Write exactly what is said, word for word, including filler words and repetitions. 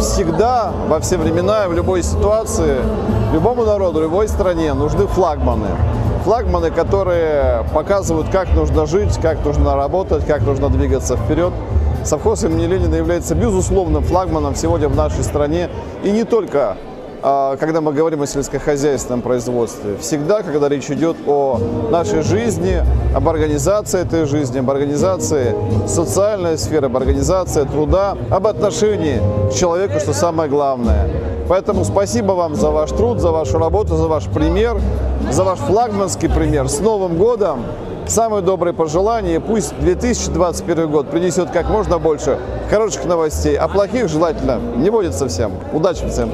всегда, во все времена и в любой ситуации, любому народу, любой стране нужны флагманы. Флагманы, которые показывают, как нужно жить, как нужно работать, как нужно двигаться вперед. Совхоз имени Ленина является безусловным флагманом сегодня в нашей стране. И не только, когда мы говорим о сельскохозяйственном производстве. Всегда, когда речь идет о нашей жизни, об организации этой жизни, об организации социальной сферы, об организации труда, об отношении к человеку, что самое главное. Поэтому спасибо вам за ваш труд, за вашу работу, за ваш пример, за ваш флагманский пример. С Новым годом! Самые добрые пожелания. Пусть две тысячи двадцать первый год принесет как можно больше хороших новостей, а плохих желательно не будет совсем. Удачи всем!